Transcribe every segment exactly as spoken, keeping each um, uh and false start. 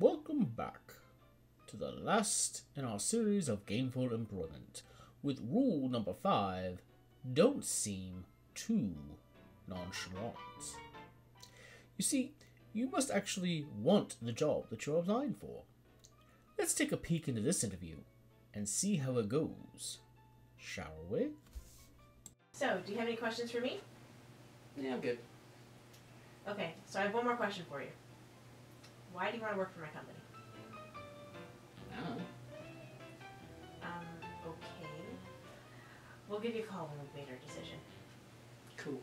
Welcome back to the last in our series of Gameful Employment, with rule number five, don't seem too nonchalant. You see, you must actually want the job that you're applying for. Let's take a peek into this interview and see how it goes, shall we? So, do you have any questions for me? Yeah, I'm good. Okay, so I have one more question for you. Why do you want to work for my company? No. Um, okay. We'll give you a call when we've made our decision. Cool.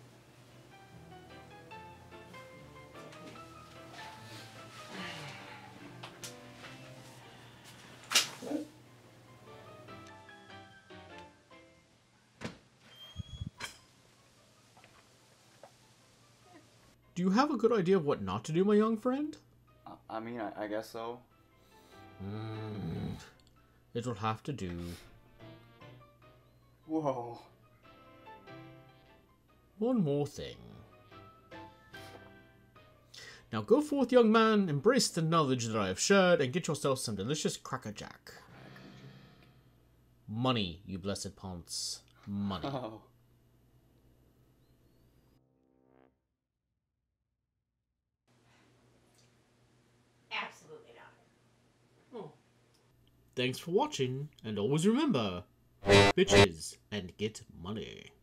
Do you have a good idea of what not to do, my young friend? I mean, I, I guess so. Mm, it'll have to do. Whoa. One more thing. Now go forth, young man, embrace the knowledge that I have shared, and get yourself some delicious crackerjack. Money, you blessed ponce. Money. Oh. Thanks for watching, and always remember, bitches and get money.